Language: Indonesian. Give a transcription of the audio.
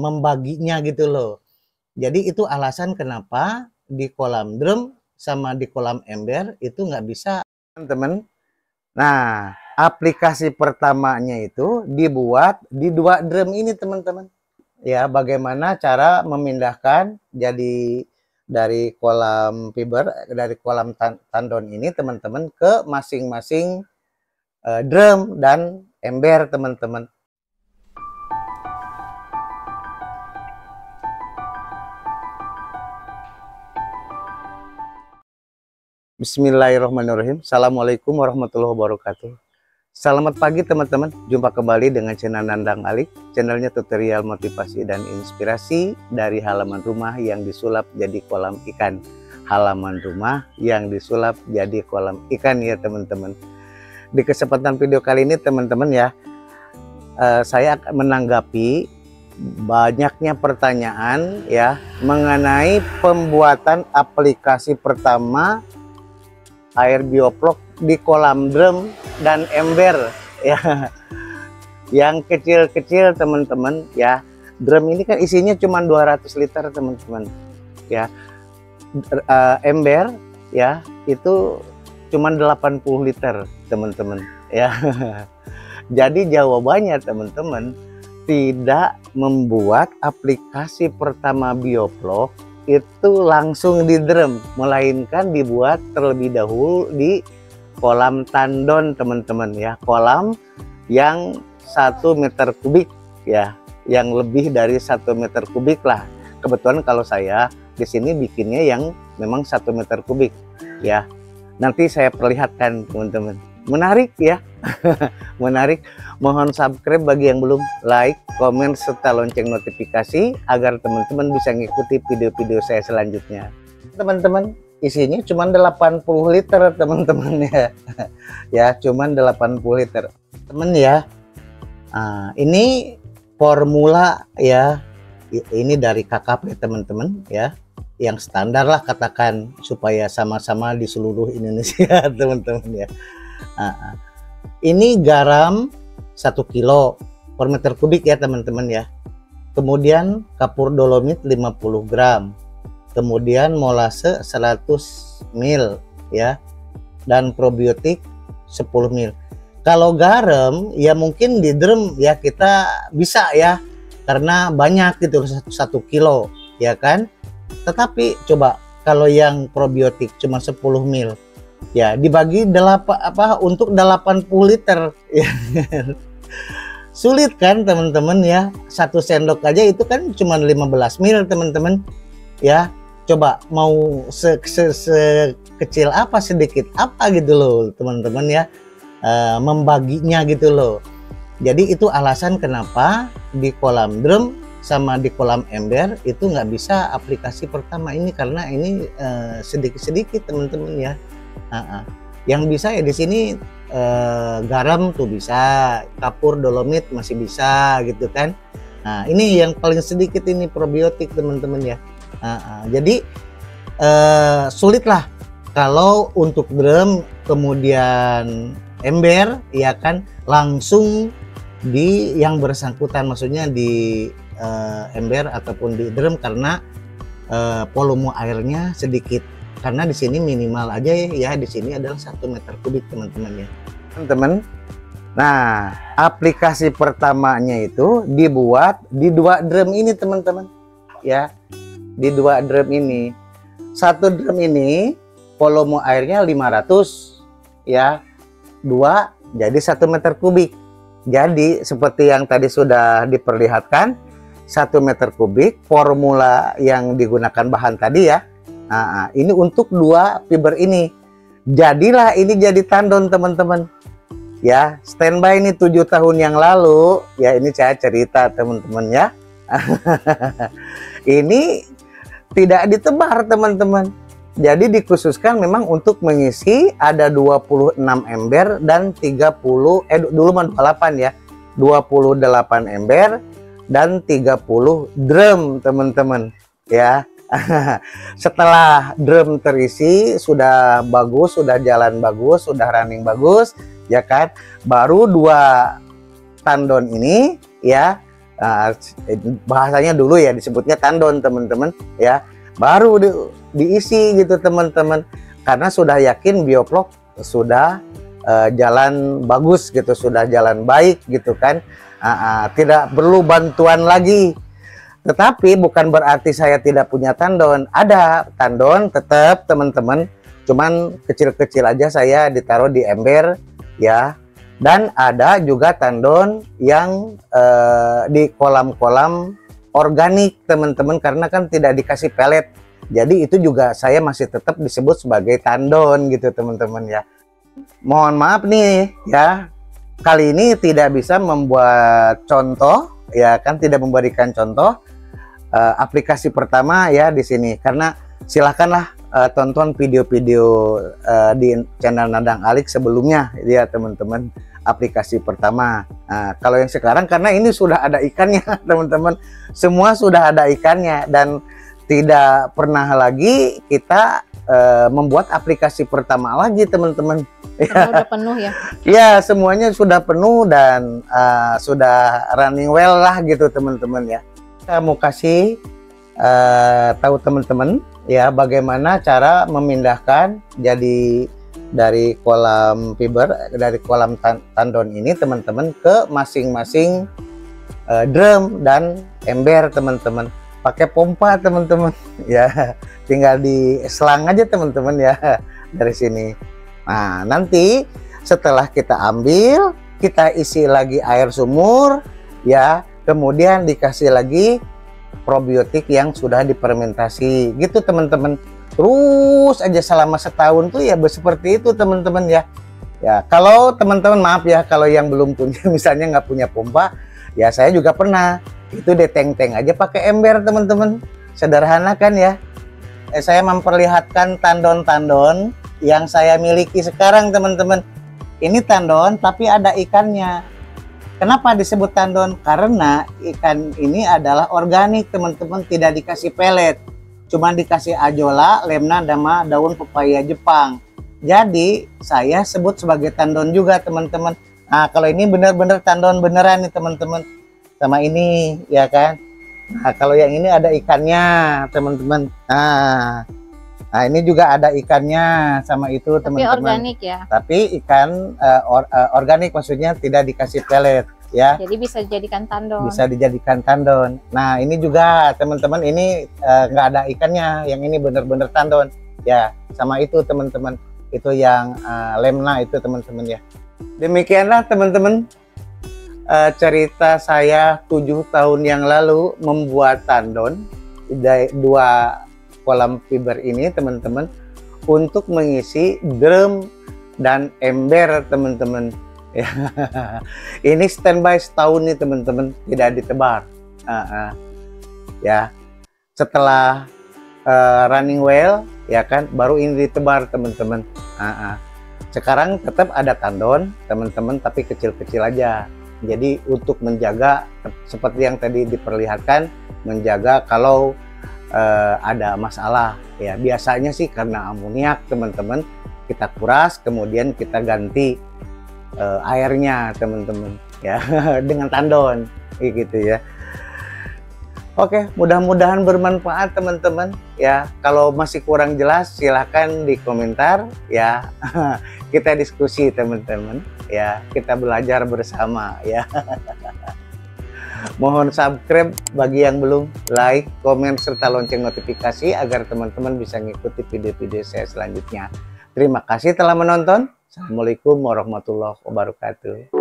membaginya gitu loh. Jadi itu alasan kenapa di kolam drum sama di kolam ember itu nggak bisa, teman-teman. Nah, aplikasi pertamanya itu dibuat di dua drum ini, teman-teman. Ya, bagaimana cara memindahkan jadi dari kolam fiber, dari kolam tandon ini, teman-teman, ke masing-masing drum dan ember, teman-teman. Bismillahirrahmanirrahim. Assalamualaikum warahmatullahi wabarakatuh. Selamat pagi, teman-teman. Jumpa kembali dengan channel Nandang Alik, channelnya tutorial motivasi dan inspirasi dari halaman rumah yang disulap jadi kolam ikan. Halaman rumah yang disulap jadi kolam ikan, ya teman-teman. Di kesempatan video kali ini, teman-teman, ya, saya akan menanggapi banyaknya pertanyaan, ya, mengenai pembuatan aplikasi pertama air bioflok di kolam drum dan ember, ya, yang kecil-kecil, teman-teman, ya. Drum ini kan isinya cuma 200 liter, teman-teman, ya. Ember, ya, itu cuma 80 liter, teman-teman, ya. Jadi jawabannya, teman-teman, tidak membuat aplikasi pertama bioflok itu langsung di drum, melainkan dibuat terlebih dahulu di kolam tandon, teman-teman, ya. Kolam yang 1 meter kubik, ya, yang lebih dari 1 meter kubik lah. Kebetulan kalau saya di sini bikinnya yang memang 1 meter kubik, ya. Nanti saya perlihatkan, teman-teman. Menarik, ya. Menarik. Mohon subscribe bagi yang belum, like, komen, serta lonceng notifikasi agar teman-teman bisa mengikuti video-video saya selanjutnya. Teman-teman, isinya cuma 80 liter, teman-teman, ya. Ya, cuma 80 liter. Teman, ya. Nah, ini formula, ya. Ini dari KKP, teman-teman, ya. Yang standar lah, katakan, supaya sama-sama di seluruh Indonesia, teman-teman, ya. Nah, ini garam 1 kilo per meter kubik, ya, teman-teman, ya. Kemudian kapur dolomit 50 gram. Kemudian molase 100 ml, ya, dan probiotik 10 ml. Kalau garam, ya mungkin di drum, ya, kita bisa, ya, karena banyak gitu, 1 kilo, ya kan. Tetapi coba kalau yang probiotik cuma 10 ml, ya, dibagi 80 liter, ya. Sulit kan, teman-teman, ya. 1 sendok aja itu kan cuma 15 ml, teman-teman, ya. Coba mau sekecil apa, sedikit apa gitu loh, teman-teman, ya, membaginya gitu loh. Jadi itu alasan kenapa di kolam drum sama di kolam ember itu nggak bisa aplikasi pertama ini, karena ini sedikit-sedikit, teman-teman, ya. Yang bisa, ya, di sini garam tuh bisa, kapur dolomit masih bisa gitu kan. Nah, ini yang paling sedikit ini probiotik, teman-teman, ya. Jadi sulitlah kalau untuk drum kemudian ember, ya kan, langsung di yang bersangkutan, maksudnya di ember ataupun di drum, karena volume airnya sedikit, karena di sini minimal aja, ya, di sini adalah 1 meter kubik, teman-teman, ya. Teman-teman, nah, aplikasi pertamanya itu dibuat di dua drum ini, teman-teman, ya. Di dua drum ini, satu drum ini volume airnya 500, ya, 2 jadi 1 meter kubik. Jadi seperti yang tadi sudah diperlihatkan, 1 meter kubik formula yang digunakan bahan tadi, ya. Nah, ini untuk 2 fiber ini, jadilah ini jadi tandon, teman-teman, ya. Standby ini 7 tahun yang lalu, ya, ini saya cerita, teman-teman, ya. Ini tidak ditebar, teman-teman. Jadi dikhususkan memang untuk mengisi, ada 26 ember dan 28 ember dan 30 drum, teman-teman, ya. Setelah drum terisi, sudah bagus, sudah jalan bagus, sudah running bagus, ya kan, baru 2 tandon ini, ya, bahasanya dulu ya disebutnya tandon teman-teman ya, baru diisi gitu teman-teman, karena sudah yakin bioflok sudah jalan bagus gitu, sudah jalan baik gitu kan, tidak perlu bantuan lagi. Tetapi bukan berarti saya tidak punya tandon, ada tandon tetap teman-teman, cuman kecil-kecil aja saya ditaruh di ember ya. Dan ada juga tandon yang di kolam-kolam organik teman-teman, karena kan tidak dikasih pelet, jadi itu juga saya masih tetap disebut sebagai tandon gitu teman-teman ya. Mohon maaf nih ya, kali ini tidak bisa membuat contoh ya kan, tidak memberikan contoh aplikasi pertama ya di sini, karena silahkanlah tonton video-video di channel Nandang Alik sebelumnya ya teman-teman, aplikasi pertama. Nah, kalau yang sekarang karena ini sudah ada ikannya teman-teman, semua sudah ada ikannya, dan tidak pernah lagi kita membuat aplikasi pertama lagi teman-teman ya. Sudah penuh ya? Ya, semuanya sudah penuh dan sudah running well lah gitu teman-teman ya. Saya mau kasih tahu teman-teman ya bagaimana cara memindahkan jadi dari kolam fiber, dari kolam tandon ini teman-teman ke masing-masing drum dan ember teman-teman, pakai pompa teman-teman ya, tinggal di selang aja teman-teman ya dari sini. Nah nanti setelah kita ambil, kita isi lagi air sumur ya, kemudian dikasih lagi probiotik yang sudah difermentasi gitu teman-teman, terus aja selama setahun tuh ya seperti itu teman-teman ya. Ya kalau teman-teman maaf ya, kalau yang belum punya misalnya nggak punya pompa ya, saya juga pernah itu deteng-teng aja pakai ember teman-teman, sederhana kan ya. Saya memperlihatkan tandon-tandon yang saya miliki sekarang teman-teman. Ini tandon tapi ada ikannya. Kenapa disebut tandon? Karena ikan ini adalah organik teman-teman, tidak dikasih pelet, cuman dikasih ajola, lemna, sama daun pepaya Jepang. Jadi saya sebut sebagai tandon juga teman-teman. Nah kalau ini bener-bener tandon beneran nih teman-teman, sama ini ya kan. Nah kalau yang ini ada ikannya teman-teman. Nah ini juga ada ikannya sama itu teman-teman. Tapi organik ya. Tapi ikan organik maksudnya tidak dikasih pelet ya. Jadi bisa dijadikan tandon. Bisa dijadikan tandon. Nah ini juga teman-teman, ini nggak ada ikannya, yang ini bener-bener tandon ya. Sama itu teman-teman. Itu yang lemna itu teman-teman ya. Demikianlah teman-teman cerita saya 7 tahun yang lalu membuat tandon dari 2 kolam fiber ini teman-teman, untuk mengisi drum dan ember teman-teman ya. Ini standby setahun nih teman-teman, tidak ditebar ya. Setelah running well ya kan, baru ini ditebar teman-teman. Sekarang tetap ada tandon teman-teman, tapi kecil-kecil aja, jadi untuk menjaga seperti yang tadi diperlihatkan, menjaga kalau ada masalah ya. Biasanya sih karena amoniak teman-teman, kita kuras kemudian kita ganti airnya teman-teman ya dengan tandon gitu ya. Oke, mudah-mudahan bermanfaat teman-teman ya. Kalau masih kurang jelas silahkan di komentar ya, kita diskusi teman-teman ya, kita belajar bersama ya. Mohon subscribe bagi yang belum, like, komen, serta lonceng notifikasi agar teman-teman bisa mengikuti video-video saya selanjutnya. Terima kasih telah menonton. Assalamualaikum warahmatullahi wabarakatuh.